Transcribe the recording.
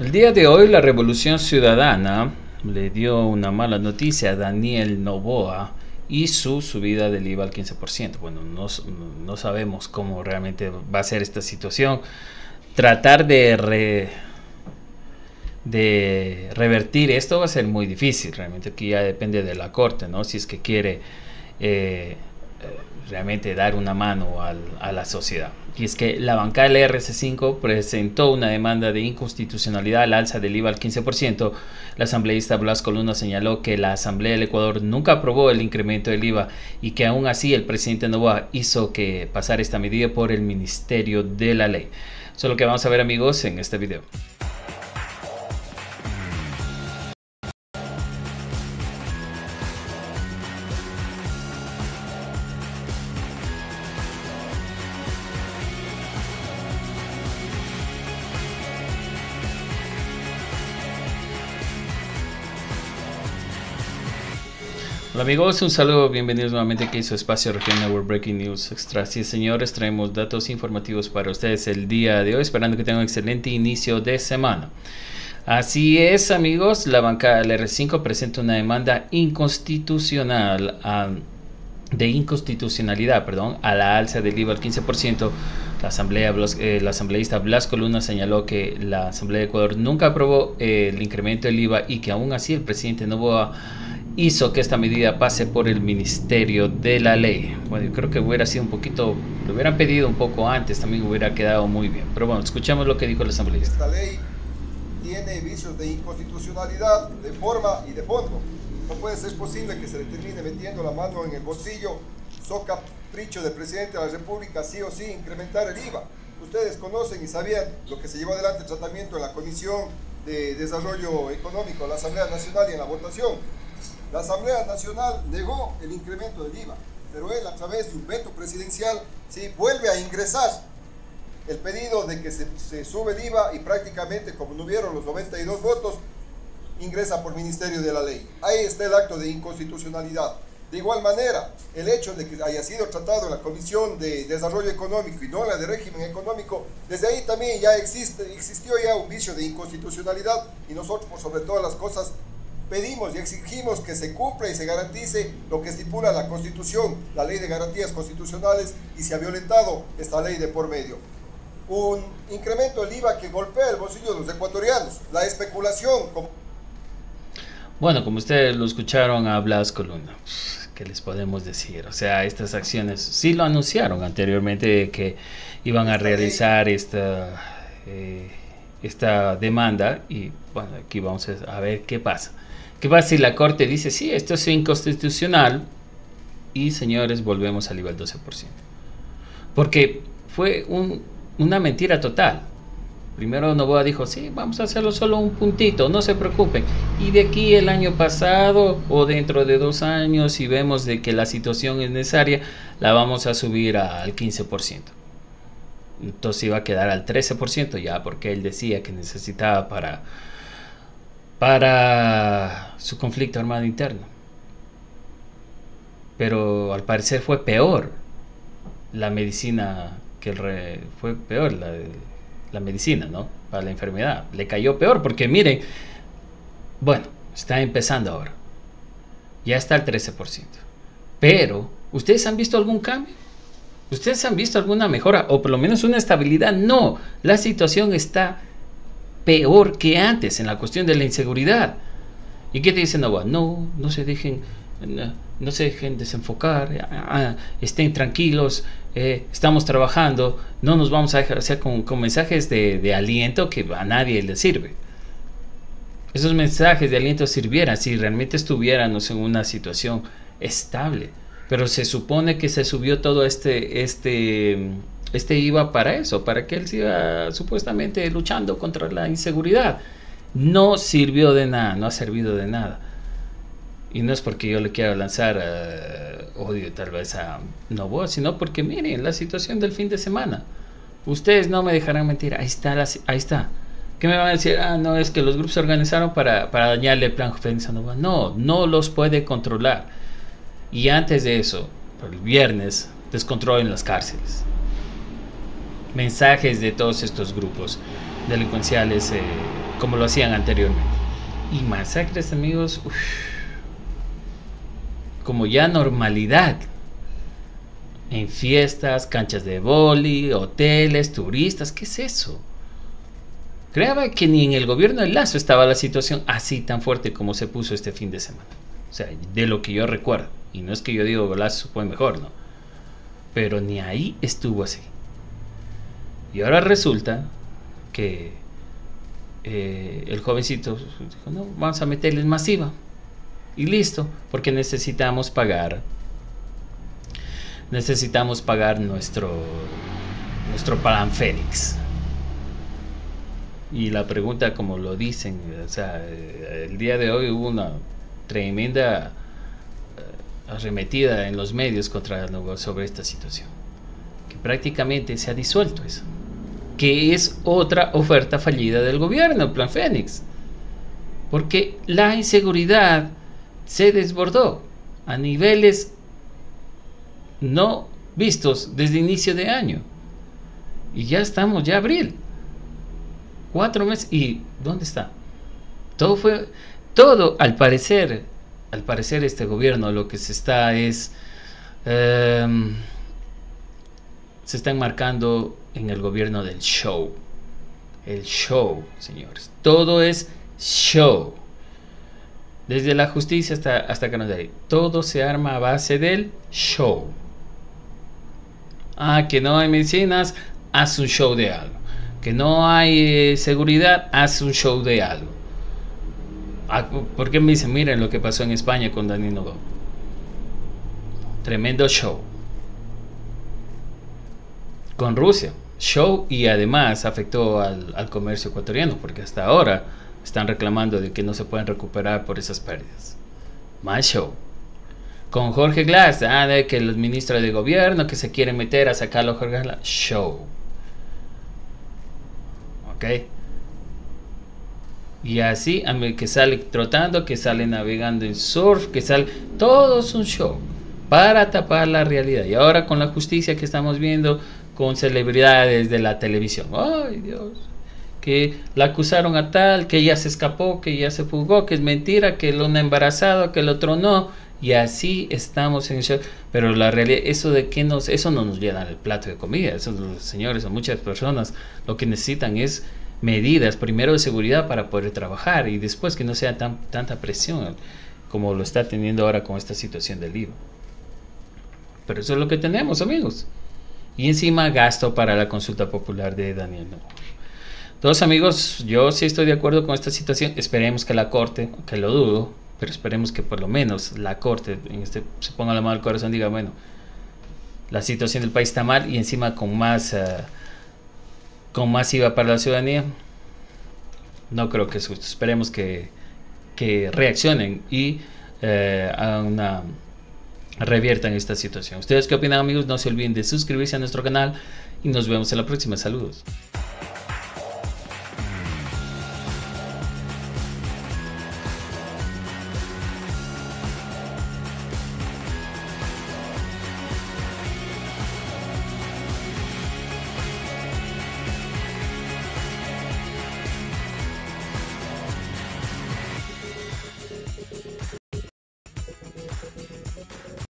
El día de hoy la Revolución Ciudadana le dio una mala noticia a Daniel Noboa y su subida del IVA al 15%. Bueno, no sabemos cómo realmente va a ser esta situación. Tratar de revertir esto va a ser muy difícil. Realmente aquí ya depende de la corte, ¿no? Si es que quiere realmente dar una mano a la sociedad. Y es que la bancaria RC5 presentó una demanda de inconstitucionalidad al alza del IVA al 15%. La asambleísta Blasco Luna señaló que la Asamblea del Ecuador nunca aprobó el incremento del IVA y que aún así el presidente Noboa hizo que pasar esta medida por el Ministerio de la Ley. Eso es lo que vamos a ver, amigos, en este video. Hola amigos, un saludo, bienvenidos nuevamente aquí a su espacio Región Network Breaking News Extra. Así es, señores, traemos datos informativos para ustedes el día de hoy, esperando que tengan un excelente inicio de semana. Así es, amigos, la bancada del RC5 presenta una demanda inconstitucional de inconstitucionalidad a la alza del IVA al 15%. La asambleísta Blasco Luna señaló que la Asamblea de Ecuador nunca aprobó el incremento del IVA y que aún así el presidente Noboa hizo que esta medida pase por el Ministerio de la Ley. Bueno, yo creo que hubiera sido un poquito, lo hubieran pedido un poco antes, también hubiera quedado muy bien. Pero bueno, escuchemos lo que dijo la asambleísta. Esta ley tiene vicios de inconstitucionalidad, de forma y de fondo. No puede ser posible que se le termine metiendo la mano en el bolsillo. So capricho del presidente de la República, sí o sí, incrementar el IVA. Ustedes conocen y sabían lo que se llevó adelante el tratamiento en la Comisión de Desarrollo Económico de la Asamblea Nacional y en la votación. La Asamblea Nacional negó el incremento del IVA, pero él, a través de un veto presidencial, sí, vuelve a ingresar el pedido de que se sube el IVA y prácticamente, como no hubieron los 92 votos, ingresa por Ministerio de la Ley. Ahí está el acto de inconstitucionalidad. De igual manera, el hecho de que haya sido tratado en la Comisión de Desarrollo Económico y no en la de Régimen Económico, desde ahí también ya existió ya un vicio de inconstitucionalidad, y nosotros, por sobre todas las cosas, pedimos y exigimos que se cumpla y se garantice lo que estipula la Constitución, la Ley de Garantías Constitucionales, y se ha violentado esta ley de por medio. Un incremento del IVA que golpea el bolsillo de los ecuatorianos, la especulación. Bueno, como ustedes lo escucharon a Blasco Luna, ¿qué les podemos decir? O sea, estas acciones sí lo anunciaron anteriormente, que iban a realizar esta demanda, y bueno, aquí vamos a ver qué pasa. ¿Qué pasa si la corte dice sí, esto es inconstitucional? Y señores, volvemos al IVA al 12%. Porque fue una mentira total. Primero Noboa dijo, sí, vamos a hacerlo solo un puntito, no se preocupen. Y de aquí el año pasado o dentro de 2 años, si vemos de que la situación es necesaria, la vamos a subir al 15%. Entonces iba a quedar al 13% ya, porque él decía que necesitaba para su conflicto armado interno. Pero al parecer fue peor la medicina que fue peor la medicina, ¿no? Para la enfermedad le cayó peor, porque miren, bueno, está empezando ahora, ya está al 13%. Pero ¿ustedes han visto algún cambio? ¿Ustedes han visto alguna mejora o por lo menos una estabilidad? No, la situación está peor que antes en la cuestión de la inseguridad. ¿Y qué te dice Noboa? No se dejen desenfocar, estén tranquilos, estamos trabajando, no nos vamos a dejar, o sea, con mensajes de aliento que a nadie le sirve. Esos mensajes de aliento sirvieran si realmente estuviéramos en una situación estable. Pero se supone que se subió todo este IVA para eso, para que él siga supuestamente luchando contra la inseguridad. No sirvió de nada, no ha servido de nada. Y no es porque yo le quiera lanzar odio tal vez a Noboa, sino porque miren la situación del fin de semana. Ustedes no me dejarán mentir, ahí está. ¿Qué me van a decir? Ah, no, es que los grupos se organizaron para dañarle el plan Fénix a Noboa. No los puede controlar. Y antes de eso, el viernes, descontrol en las cárceles. Mensajes de todos estos grupos delincuenciales como lo hacían anteriormente. Y masacres, amigos, uf, como ya normalidad, en fiestas, canchas de vóley, hoteles, turistas. ¿Qué es eso? Créame que ni en el gobierno de Lazo estaba la situación así tan fuerte como se puso este fin de semana. O sea, de lo que yo recuerdo. Y no es que yo digo Lazo fue mejor, no. Pero ni ahí estuvo así. Y ahora resulta que el jovencito dijo, no, vamos a meterles masiva. Y listo, porque necesitamos pagar. Necesitamos pagar nuestro Plan Fénix. Y la pregunta, como lo dicen, o sea, el día de hoy hubo una tremenda arremetida en los medios sobre esta situación, que prácticamente se ha disuelto eso, que es otra oferta fallida del gobierno, Plan Fénix, porque la inseguridad se desbordó a niveles no vistos desde inicio de año, y ya estamos ya abril, 4 meses, y ¿dónde está? Todo al parecer este gobierno lo que se está es se está enmarcando en el gobierno del show. El show, señores, todo es show, desde la justicia hasta que nos dé, todo se arma a base del show. Ah, que no hay medicinas, haz un show de algo. Que no hay seguridad, haz un show de algo. Ah, porque me dicen, miren lo que pasó en España con Daniel Noboa. Tremendo show. Con Rusia, show, y además afectó al comercio ecuatoriano, porque hasta ahora están reclamando de que no se pueden recuperar por esas pérdidas. Más show. Con Jorge Glas, de que los ministros de gobierno que se quieren meter a sacarlo a Jorge Glas, show. Okay. Y así, que sale trotando, que sale navegando en surf, que sale, todo es un show para tapar la realidad. Y ahora con la justicia que estamos viendo, con celebridades de la televisión, ay Dios, que la acusaron a tal, que ya se escapó, que ya se fugó, que es mentira, que el uno embarazado, que el otro no, y así estamos en el show. Pero la realidad, eso no nos llena el plato de comida. Esos señores, o muchas personas, lo que necesitan es medidas primero de seguridad para poder trabajar, y después que no sea tanta presión como lo está teniendo ahora con esta situación del IVA. Pero eso es lo que tenemos, amigos. Y encima gasto para la consulta popular de Daniel Noboa. Entonces, amigos, yo sí estoy de acuerdo con esta situación. Esperemos que la corte, que lo dudo, pero esperemos que por lo menos la corte se ponga la mano al corazón y diga, bueno, la situación del país está mal, y encima con más IVA para la ciudadanía. No creo que es justo. Esperemos que reaccionen y reviertan esta situación. ¿Ustedes qué opinan, amigos? No se olviden de suscribirse a nuestro canal y nos vemos en la próxima. Saludos.